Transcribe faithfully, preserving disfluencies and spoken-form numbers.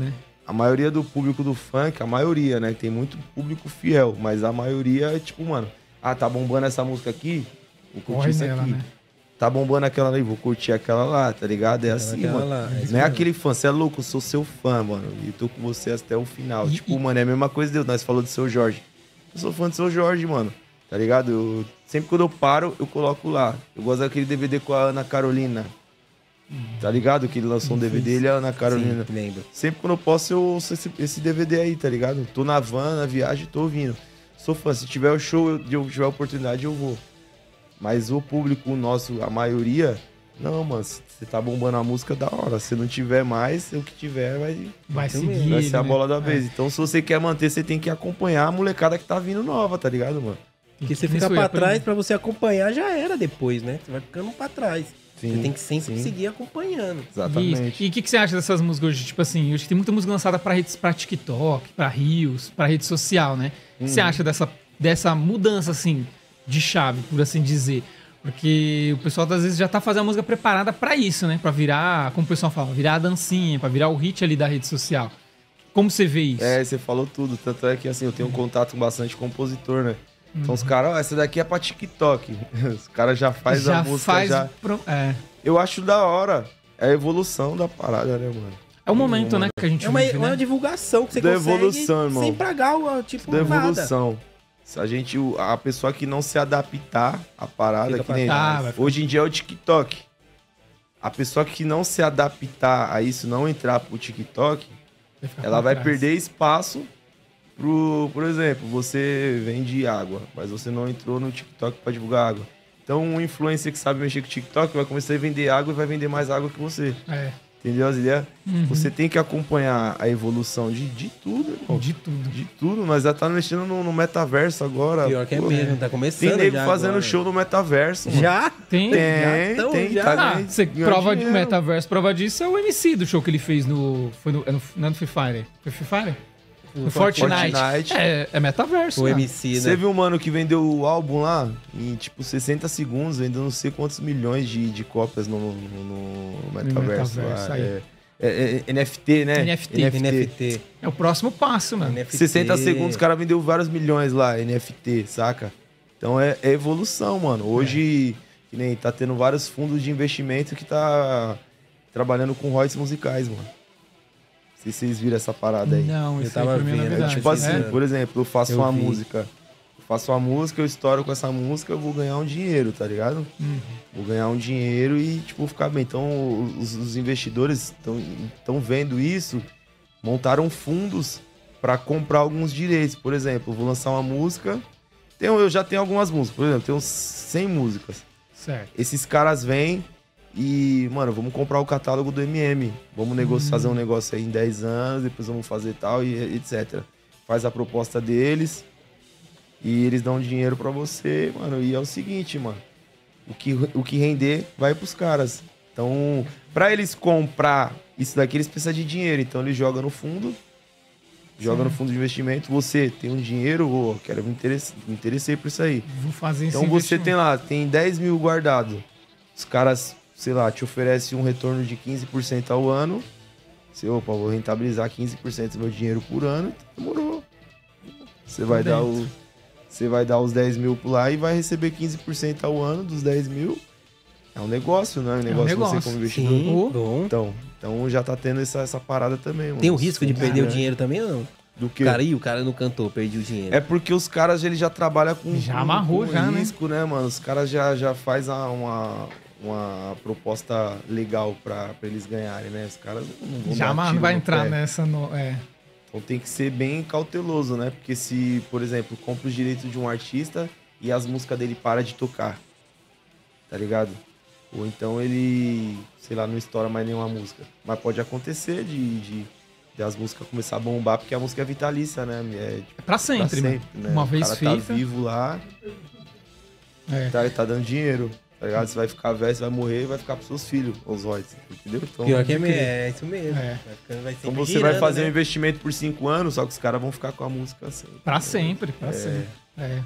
né? A maioria do público do funk, a maioria, né? Tem muito público fiel, mas a maioria é tipo, mano, ah, tá bombando essa música aqui, vou curtir Corre isso nela, aqui. Né? Tá bombando aquela ali, vou curtir aquela lá, tá ligado? É aquela assim, mano. Lá, é não é aquele fã, você é louco, eu sou seu fã, mano. E tô com você até o final. E, tipo, e... mano, é a mesma coisa, Deus. Nós falou do Seu Jorge. Eu sou fã do Seu Jorge, mano. Tá ligado? Eu, sempre quando eu paro, eu coloco lá. Eu gosto daquele D V D com a Ana Carolina. Tá ligado? Que ele lançou um D V D, ele é a Ana Carolina. Sim, lembro. Sempre quando eu posso, eu ouço esse, esse D V D aí, tá ligado? Tô na van, na viagem, tô ouvindo. Sou fã. Se tiver o show, eu, eu tiver a oportunidade, eu vou. Mas o público nosso, a maioria... Não, mano, você tá bombando a música, da hora. Se não tiver mais, o que tiver vai... Vai seguir, vai ser a bola da vez. É. Então, se você quer manter, você tem que acompanhar a molecada que tá vindo nova, tá ligado, mano? Porque você fica pra trás, pra você acompanhar, já era depois, né? Você vai ficando pra trás. Sim, você tem que sempre sim. seguir acompanhando. Exatamente. E o que, que você acha dessas músicas hoje? Tipo assim, hoje tem muita música lançada pra, redes, pra TikTok, pra Reels, pra rede social, né? O que você acha dessa, dessa mudança, assim... de chave, por assim dizer. Porque o pessoal, às vezes, já tá fazendo a música preparada pra isso, né? Pra virar, como o pessoal fala, virar a dancinha, pra virar o hit ali da rede social. Como você vê isso? É, você falou tudo. Tanto é que, assim, eu tenho um contato com bastante compositor, né? Uhum. Então os caras, ó, essa daqui é pra TikTok. Os caras já faz já a música, faz já... Pro... É. Eu acho da hora. É a evolução da parada, né, mano? É o momento, é, né, que a gente é uma, vive, uma né? divulgação que você da consegue evolução, irmão. Sem pragar o tipo da evolução. Nada. A gente, a pessoa que não se adaptar à parada, que nem tá, hoje em dia é o TikTok. A pessoa que não se adaptar a isso, não entrar pro TikTok, vai ela vai trás. perder espaço pro, por exemplo, você vende água, mas você não entrou no TikTok pra divulgar água. Então, um influencer que sabe mexer com TikTok vai começar a vender água e vai vender mais água que você. É. Entendeu as ideias? Uhum. Você tem que acompanhar a evolução de, de tudo, irmão. De tudo. De tudo. Nós já tá mexendo no, no metaverso agora. Pior que é mesmo, tá começando. Tem nego já fazendo agora. show no metaverso. Mano. Já? Tem, tem. Já tem já. Tá, ah, você prova dinheiro. de metaverso, prova disso é o M C do show que ele fez no. Foi no. Não é no Free Fire. Foi Free Fire? No, no Fortnite. Fortnite. É, é metaverso. O cara. M C, né? Você viu um mano que vendeu o álbum lá em tipo sessenta segundos, vendeu não sei quantos milhões de, de cópias no, no, no metaverso. No metaverso lá. É, é, é, N F T, né? N F T. N F T. N F T. É o próximo passo, mano. N F T. sessenta segundos, o cara vendeu vários milhões lá, N F T, saca? Então é, é evolução, mano. Hoje, é. que nem tá tendo vários fundos de investimento que tá trabalhando com royalties musicais, mano. Se vocês viram essa parada aí. Não, eu tava vendo. Novidade, tipo assim, é? por exemplo, eu faço eu uma vi. música. Eu faço uma música, eu estouro com essa música, eu vou ganhar um dinheiro, tá ligado? Uhum. Vou ganhar um dinheiro e, tipo, ficar bem. Então, os, os investidores estão vendo isso, montaram fundos pra comprar alguns direitos. Por exemplo, eu vou lançar uma música. Tenho, eu já tenho algumas músicas, por exemplo, tenho cem músicas. Certo. Esses caras vêm. E, mano, vamos comprar o catálogo do M M. Vamos negócio, hum. fazer um negócio aí em dez anos, depois vamos fazer tal e etcétera. Faz a proposta deles e eles dão dinheiro pra você, mano. E é o seguinte, mano. O que, o que render vai pros caras. Então, pra eles comprar isso daqui, eles precisam de dinheiro. Então, eles jogam no fundo. Joga no fundo de investimento, você tem um dinheiro, oh, quero me interessar, me interessei por isso aí. Vou fazer então, você tem lá, tem dez mil guardado. Os caras... sei lá, te oferece um retorno de quinze por cento ao ano. Você, opa, vou rentabilizar quinze por cento do meu dinheiro por ano. Demorou. Você vai, dar o, você vai dar os dez mil por lá e vai receber quinze por cento ao ano dos dez mil. É um negócio, né? Um negócio, é um negócio. Você como investidor. Sim, então, então já tá tendo essa, essa parada também. Mano. Tem o risco de perder ah, o né? dinheiro também ou não? Do que? Cara, e o cara não cantou, perdi o dinheiro. É porque os caras, ele já trabalham com risco. Já amarrou, com já, risco, né? né, mano? Os caras já, já fazem uma... uma proposta legal pra, pra eles ganharem, né? Os caras não vão jamais vai entrar pé. nessa... No... É. Então tem que ser bem cauteloso, né? Porque se, por exemplo, compra os direitos de um artista e as músicas dele param de tocar, tá ligado? Ou então ele, sei lá, não estoura mais nenhuma música. Mas pode acontecer de, de, de as músicas começar a bombar, porque a música é vitalícia, né? É, tipo, é pra sempre, pra sempre né? Uma vez feita. O cara tá vivo lá, é. tá, tá dando dinheiro. Tá ligado? Você vai ficar velho, você vai morrer e vai ficar pros seus filhos, os royalties, entendeu? Então, pior que é, é isso mesmo. É. Vai então você girando, vai fazer né? um investimento por cinco anos, só que os caras vão ficar com a música assim. Pra então, sempre, pra é... sempre. É.